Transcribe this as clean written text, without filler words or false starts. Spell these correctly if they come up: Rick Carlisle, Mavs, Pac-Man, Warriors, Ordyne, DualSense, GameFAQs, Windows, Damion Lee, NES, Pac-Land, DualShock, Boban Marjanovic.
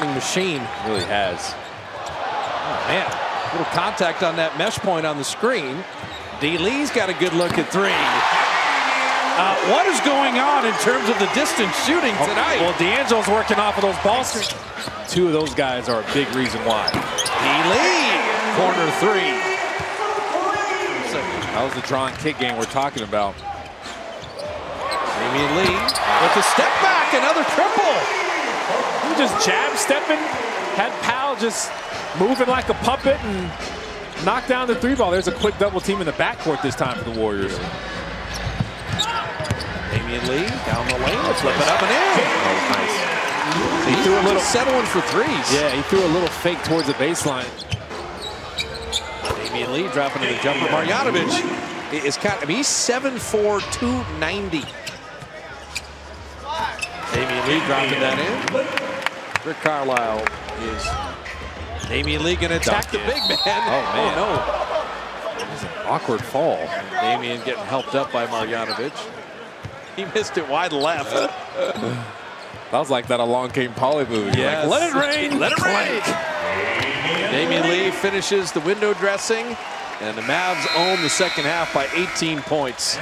Machine really has. Oh, man, a little contact on that mesh point on the screen. D-Lee's got a good look at three. What is going on in terms of the distance shooting tonight? Well, D'Angelo's working off of those ball screens. Two of those guys are a big reason why. D-Lee, corner three. That was the draw and kick game we're talking about. Damion Lee with the step back, another triple. He just jab stepping, had Powell just moving like a puppet and knocked down the three ball. There's a quick double team in the backcourt this time for the Warriors. Damion Lee down the lane, let's flip it up and in. Nice. He threw a little settling for threes. Yeah, he threw a little fake towards the baseline. Damion Lee dropping to the jumper. Marjanovic is caught. I mean, he's 7'4", 290. Damion Lee dropping that in. Rick Carlisle is. Damion Lee gonna attack the big man. Oh man, oh, no. That was an awkward fall. Damion getting helped up by Marjanovic. He missed it wide left. That was like that Along Came Polly movie. Yeah, like, let it rain, let it rain. Damion Lee finishes the window dressing, and the Mavs own the second half by 18 points.